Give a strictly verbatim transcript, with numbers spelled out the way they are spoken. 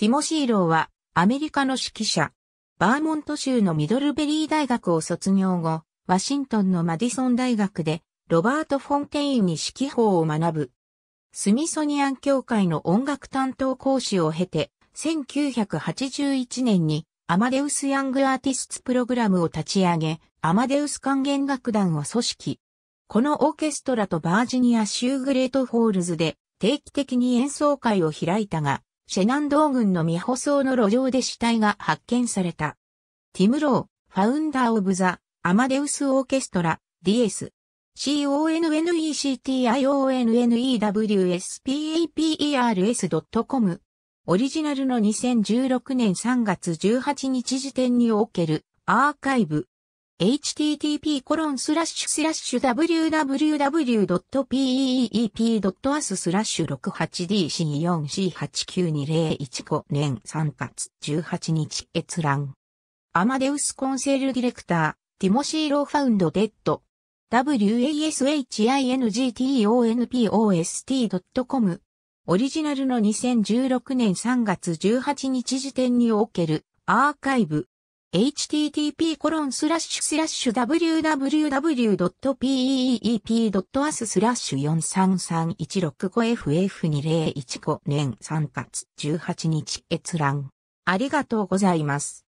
ティモシー・ローはアメリカの指揮者。バーモント州のミドルベリー大学を卒業後、ワシントンのマディソン大学でロバート・フォンテインに指揮法を学ぶ。スミソニアン協会の音楽担当講師を経て、せんきゅうひゃくはちじゅういちねんにアマデウス・ヤング・アーティスツ・プログラムを立ち上げ、アマデウス管弦楽団を組織。このオーケストラとバージニア州グレートフォールズで定期的に演奏会を開いたが、シェナンドー郡の未舗装の路上で死体が発見された。ティム・ロー、ファウンダー・オブ・ザ・アマデウス・オーケストラ、ディーエス。コネクトンウスペース ドット コム オリジナルのにせんじゅうろくねんさんがつじゅうはちにち時点におけるアーカイブ。エイチティーティーピーコロンスラッシュスラッシュダブリュダブリュダブリュドットピーイーピードットアススラッシュろくはちディーシーよんシーはちきゅうにゼロいちごねんさんがつじゅうはちにち閲覧。アマデウスコンセルディレクター、ティモシー・ローファウンドデッド。ウェスヒントンポスト ドット コム オリジナルのにせんじゅうろくねんさんがつじゅうはちにち時点におけるアーカイブ。エイチティーティーピーコロンスラッシュスラッシュダブリュダブリュダブリュドットピーイーピードットアススラッシュよんさんさんいちろくごエフエフにゼロいちごねんさんがつじゅうはちにち閲覧。ありがとうございます。